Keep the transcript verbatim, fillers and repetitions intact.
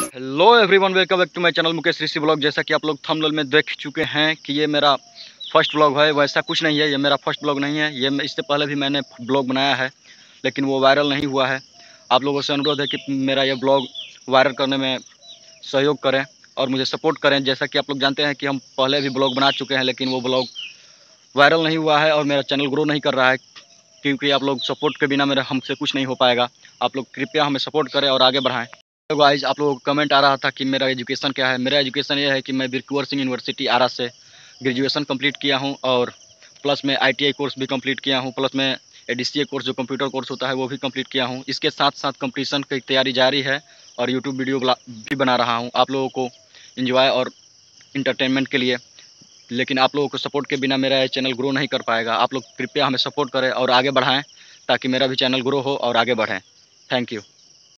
Hello everyone, welcome back to my channel Mukesh Rishi blog. जैसा कि आप लोग थंबनेल में देख चुके हैं कि ये मेरा फर्स्ट ब्लॉग है, वैसा कुछ नहीं है, ये मेरा फर्स्ट ब्लॉग नहीं है। ये इससे पहले भी मैंने ब्लॉग बनाया है लेकिन वो वायरल नहीं हुआ है। आप लोगों से अनुरोध है कि मेरा ये ब्लॉग वायरल करने में सहयोग करें और मुझे सपोर्ट करें। जैसा कि आप लोग जानते हैं कि हम पहले भी ब्लॉग बना चुके हैं लेकिन वो ब्लॉग वायरल नहीं हुआ है और मेरा चैनल ग्रो नहीं कर रहा है, क्योंकि आप लोग सपोर्ट के बिना मेरा हमसे कुछ नहीं हो पाएगा। आप लोग कृपया हमें सपोर्ट करें और आगे बढ़ाएं। तो गाइस, आप लोगों को कमेंट आ रहा था कि मेरा एजुकेशन क्या है। मेरा एजुकेशन ये है कि मैं बिरकुवर सिंह यूनिवर्सिटी आरा से ग्रेजुएशन कंप्लीट किया हूँ और प्लस मैं आईटीआई कोर्स भी कंप्लीट किया हूँ, प्लस मैं एडसीए कोर्स जो कंप्यूटर कोर्स होता है वो भी कंप्लीट किया हूँ। इसके साथ साथ कंपटीशन की तैयारी जारी है और यूट्यूब वीडियो भी बना रहा हूँ आप लोगों को एंजॉय और इंटरटेनमेंट के लिए। लेकिन आप लोगों को सपोर्ट के बिना मेरा चैनल ग्रो नहीं कर पाएगा। आप लोग कृपया हमें सपोर्ट करें और आगे बढ़ाएं ताकि मेरा भी चैनल ग्रो हो और आगे बढ़ें। Thank you.